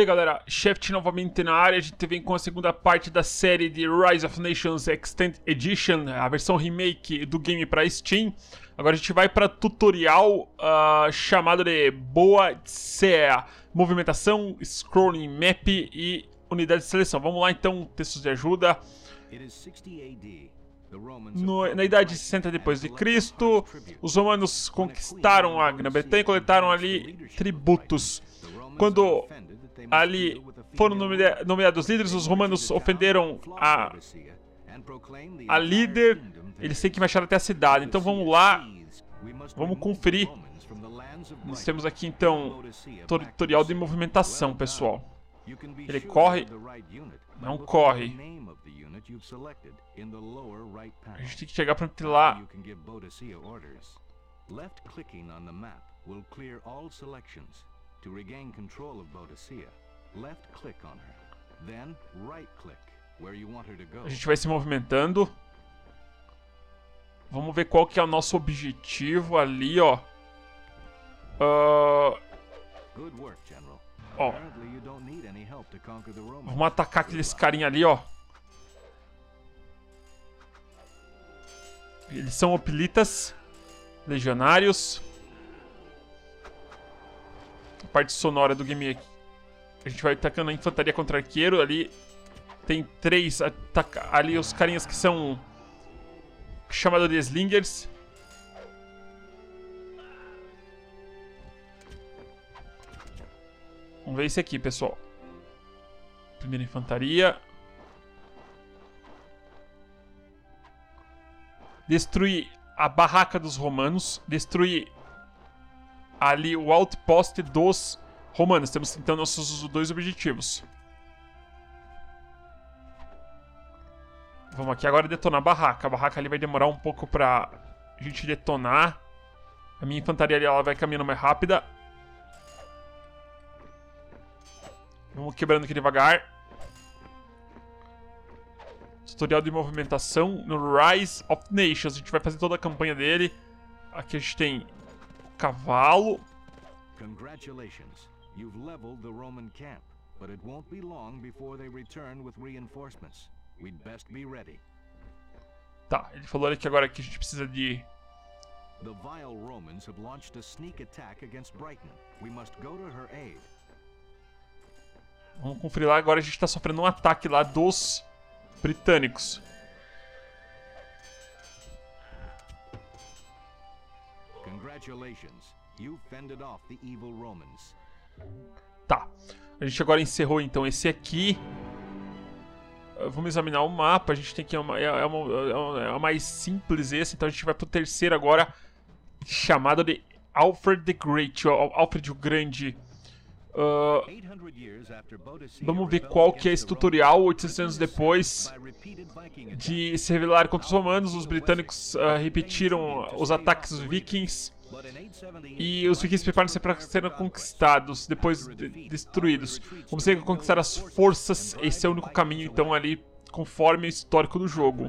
Namastê, galera, Cheft novamente na área. A gente vem com a segunda parte da série de Rise of Nations Extended Edition, a versão remake do game para Steam. Agora a gente vai para tutorial chamado de Boatsea, movimentação, scrolling map e unidade de seleção. Vamos lá então, textos de ajuda. Na idade 60 depois de Cristo, os romanos conquistaram a Grã-Bretanha e coletaram ali tributos. Quando ali foram nomeados líderes, os romanos ofenderam a líder, eles têm que marchar até a cidade. Então vamos lá, vamos conferir. Nós temos aqui então tutorial de movimentação, pessoal. Ele corre, não corre. A gente tem que chegar para lá. To regain control of Boadicea, left click on her, then right click where you want her to go. A gente vai se movimentando. Vamos ver qual que é o nosso objetivo ali, ó. Good work, General. Ó. Vamos atacar aqueles carinha ali, ó. Eles são hoplitas, legionários. Parte sonora do game aqui. A gente vai atacando a infantaria contra arqueiro. Ali tem três ali os carinhas que são chamados de slingers. Vamos ver esse aqui, pessoal. Primeira infantaria. Destruir a barraca dos romanos. Destruir ali o outpost dos romanos. Temos então nossos dois objetivos. Vamos aqui agora detonar a barraca. A barraca ali vai demorar um pouco pra a gente detonar. A minha infantaria ali ela vai caminhando mais rápida. Vamos quebrando aqui devagar. Tutorial de movimentação no Rise of Nations. A gente vai fazer toda a campanha dele. Aqui a gente tem cavalo. Congratulations. You've leveled the Roman camp, but it won't be long before they return with reinforcements. We'd best be ready. Tá, ele falou ali que agora que a gente precisa de The vile Romans have launched a sneak attack against Brighton. We must go to her aid. Vamos conferir lá, agora a gente tá sofrendo um ataque lá dos britânicos. Tá, a gente agora encerrou então esse aqui. Vamos examinar o mapa. A gente tem que é uma mais simples esse, então a gente vai pro terceiro agora, chamado de Alfred the Great, Alfred o Grande. Vamos ver qual que é esse tutorial. 800 anos depois de se rebelar contra os romanos, os britânicos repetiram os ataques dos vikings. E os vikings preparam-se para serem conquistados, depois destruídos. Vamos ter que conquistar as forças, esse é o único caminho então ali, conforme o histórico do jogo.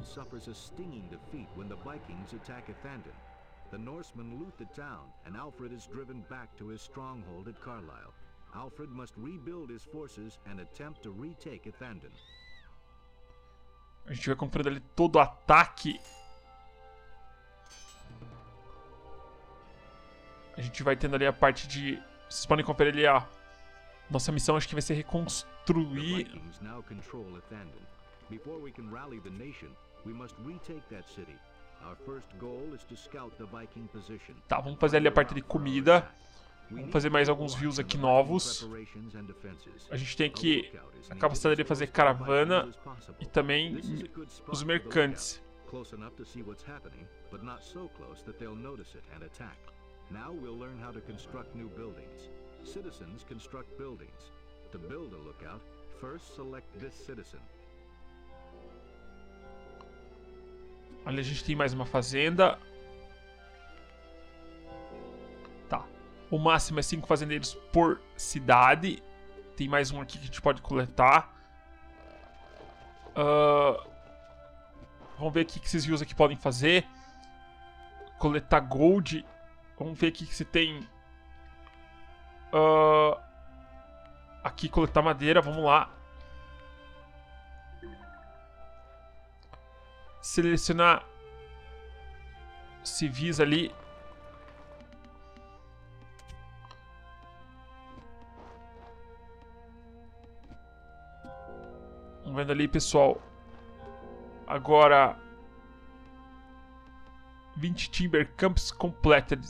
Alfred must rebuild his forces and attempt to retake Ethandon. A gente vai comprando ali todo o ataque. A gente vai tendo ali a parte de... Vocês podem conferir ali a... Nossa missão acho que vai ser reconstruir... Tá, vamos fazer ali a parte de comida. Vamos fazer mais alguns views aqui novos. A gente tem aqui a capacidade de fazer caravana e também os mercantes. Olha, a gente tem mais uma fazenda. O máximo é 5 fazendeiros por cidade. Tem mais um aqui que a gente pode coletar. Vamos ver o que esses views aqui podem fazer. Coletar gold. Vamos ver o que se tem. aqui coletar madeira, vamos lá. Selecionar civis ali. Vamos vendo ali, pessoal. Agora 20 timber camps completed.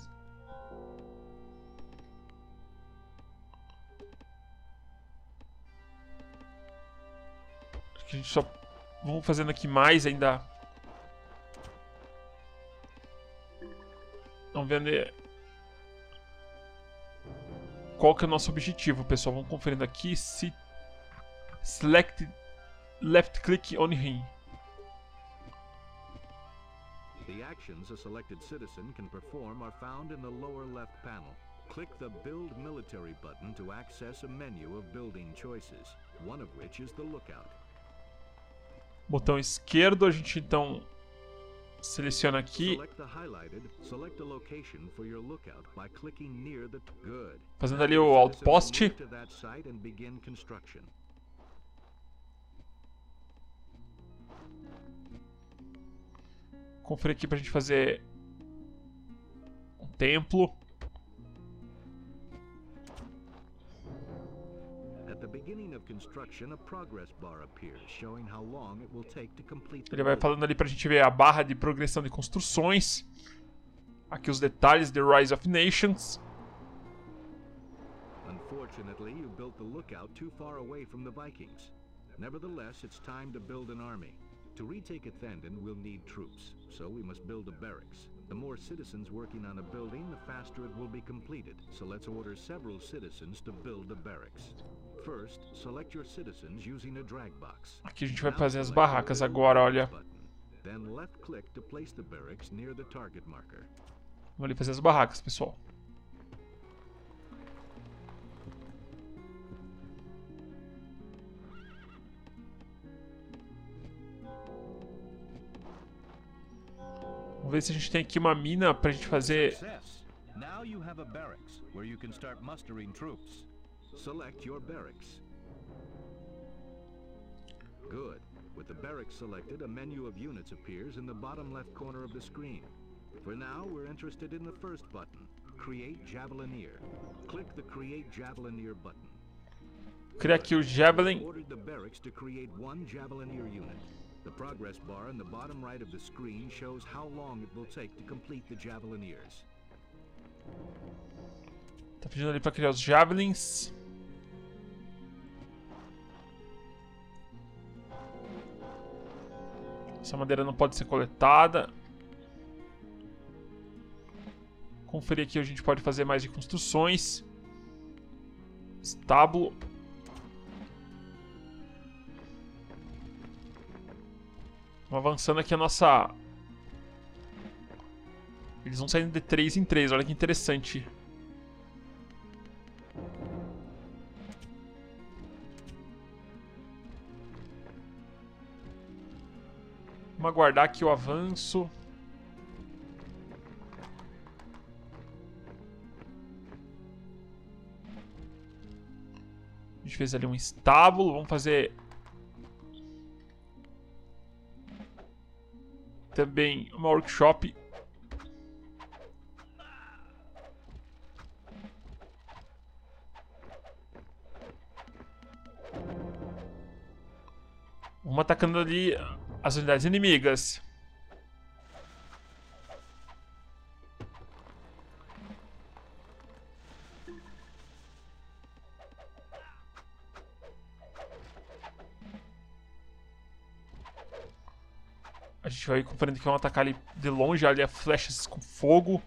Acho que a gente só... Vamos fazendo aqui mais ainda. Vamos ver qual que é o nosso objetivo, pessoal. Vamos conferindo aqui. Se... Select left click on him. The actions a selected citizen can perform are found in the lower left panel. Click the Build Military button to access a menu of building choices, one of which is the lookout. Botão esquerdo, a gente então seleciona aqui. Fazendo ali o outpost. Conferir aqui pra gente fazer um templo. Ele vai falando ali pra gente ver a barra de progressão de construções. Aqui os detalhes de Rise of Nations. Unfortunately, you built the lookout too far away from the Vikings. Nevertheless, it's time to build an army. To retake Ethandon, we'll need troops, so we must build a barracks. The more citizens working on a building, the faster it will be completed. So let's order several citizens to build the barracks. First, select your citizens using a drag box. Aqui a gente vai fazer as barracas agora, olha. Then left-click to place the barracks near the target marker. Vamos ali fazer as barracas, pessoal. Vamos ver se a gente tem aqui uma mina pra gente fazer. Criar aqui o Javelin. The progress bar in the bottom right of the screen shows how long it will take to complete the Javeliniers. Tá pedindo ali para criar os Javelins. Essa madeira não pode ser coletada. Conferir aqui, a gente pode fazer mais de construções. Estábulo. Avançando aqui a nossa... Eles vão saindo de 3 em 3, olha que interessante. Vamos aguardar aqui o avanço. A gente fez ali um estábulo, vamos fazer... Também uma workshop. Vamos atacando ali as unidades inimigas. A gente vai compreendendo que vão atacar ali de longe, ali flechas com fogo.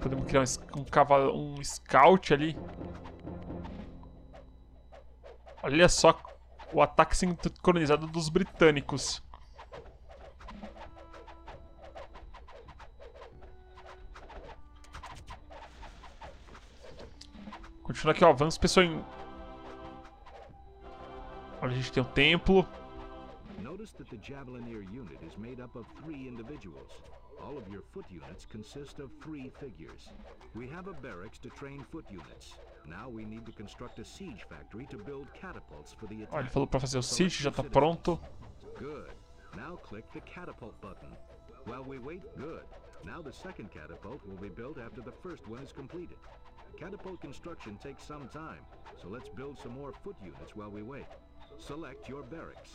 Podemos criar um cavalo, um scout ali. Olha só o ataque sincronizado dos britânicos. Continuando aqui o avanço, pessoal. Olha, a gente tem um templo. Notice that the Javelinier unit is made up of 3 individuals. All of your foot units consist of 3 figures. We have a barracks to train foot units. Olha, ele falou para fazer o siege, já tá pronto. Catapult construction takes some time, so let's build some more foot units while we wait. Select your barracks.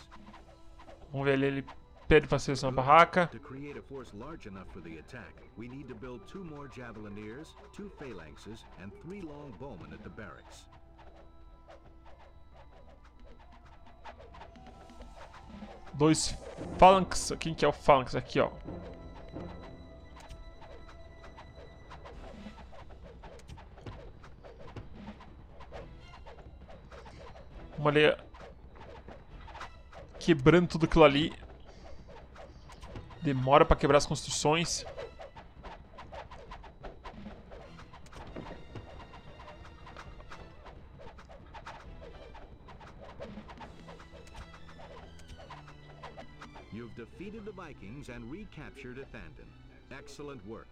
Vamos ver ali, ele pede para ser uma barraca. To create a force large enough for the attack, we need to build 2 more javeliniers, 2 phalanxes, and 3 long bowmen at the barracks. Dois phalanx. Quem que é o phalanx aqui, ó? Vamos ali, quebrando tudo aquilo ali. Demora para quebrar as construções. You've defeated the Vikings and recaptured Athandon. Excellent work.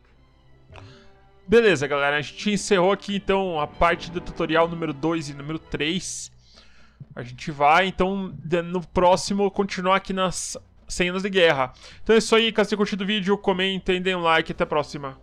Beleza, galera, a gente encerrou aqui então a parte do tutorial número 2 e número 3. A gente vai, então, no próximo, continuar aqui nas cenas de guerra. Então é isso aí, caso tenha curtido o vídeo, comentem, deem um like e até a próxima.